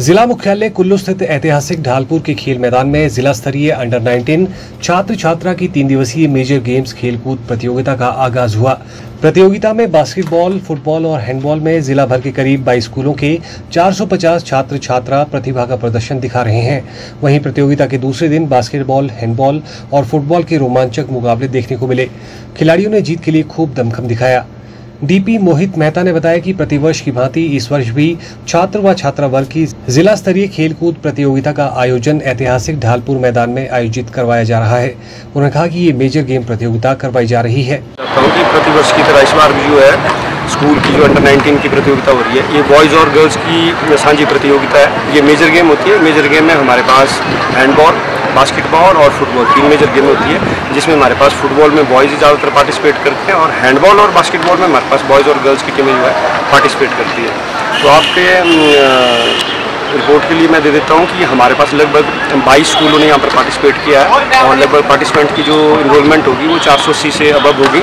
जिला मुख्यालय कुल्लू स्थित ऐतिहासिक ढालपुर के खेल मैदान में जिला स्तरीय अंडर 19 छात्र छात्रा की 3 दिवसीय मेजर गेम्स खेलकूद प्रतियोगिता का आगाज हुआ। प्रतियोगिता में बास्केटबॉल, फुटबॉल और हैंडबॉल में जिला भर के करीब 22 स्कूलों के 450 छात्र छात्रा प्रतिभा का प्रदर्शन दिखा रहे हैं। वहीं प्रतियोगिता के दूसरे दिन बास्केटबॉल, हैंडबॉल और फुटबॉल के रोमांचक मुकाबले देखने को मिले। खिलाड़ियों ने जीत के लिए खूब दमखम दिखाया। डीपी मोहित मेहता ने बताया कि प्रतिवर्ष की भांति इस वर्ष भी छात्र व छात्रा वर्ग की जिला स्तरीय खेलकूद प्रतियोगिता का आयोजन ऐतिहासिक ढालपुर मैदान में आयोजित करवाया जा रहा है। उन्होंने कहा कि ये मेजर गेम प्रतियोगिता करवाई जा रही है। प्रतिवर्ष की तरह इस बार भी जो है स्कूल की जो अंडर 19 की प्रतियोगिता हो रही है, ये बॉयज़ और गर्ल्स की सांझी प्रतियोगिता है। ये मेजर गेम होती है। मेजर गेम में हमारे पास हैंडबॉल, बास्केटबॉल और फुटबॉल 3 मेजर गेम होती है, जिसमें हमारे पास फुटबॉल में बॉयज़ ज़्यादातर पार्टिसिपेट करते हैं और हैंडबॉल और बास्केटबॉल में हमारे पास बॉयज़ और गर्ल्स की टीमें जो है पार्टिसिपेट करती है। तो आपके रिपोर्ट के लिए मैं दे देता हूँ कि हमारे पास लगभग 22 स्कूलों ने यहाँ पर पार्टिसिपेट किया है और लगभग पार्टिसिपेंट की जो इन्वॉल्वमेंट होगी वो 480 से अबव होगी।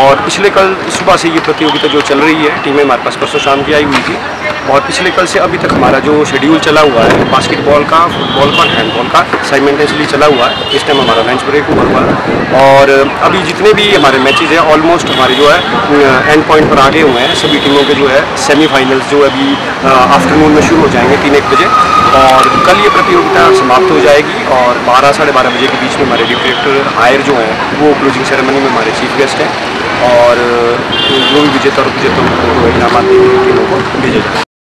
और पिछले कल सुबह से ये प्रतियोगिता जो चल रही है, टीमें हमारे पास परसों शाम की आई हुई थी और पिछले कल से अभी तक हमारा जो शेड्यूल चला हुआ है बास्केटबॉल का, फुटबॉल का, हैंडबॉल का साइमल्टेनियसली चला हुआ है। इस टाइम हमारा लंच ब्रेक हुआ हुआ है और अभी जितने भी हमारे मैचेस हैं ऑलमोस्ट हमारे जो है एंड पॉइंट पर आगे हुए हैं। सभी टीमों के जो है सेमीफाइनल्स जो अभी आफ्टरनून में शुरू हो जाएंगे 3-1 बजे और कल ये प्रतियोगिता समाप्त हो जाएगी और 12-12:30 बजे के बीच में हमारे डायरेक्टर हायर जो हैं वो क्लोजिंग सेरेमनी में हमारे चीफ गेस्ट हैं और जो भी विजेता और उपविजेता को इनाम देने के लिए भेजा जाएगा।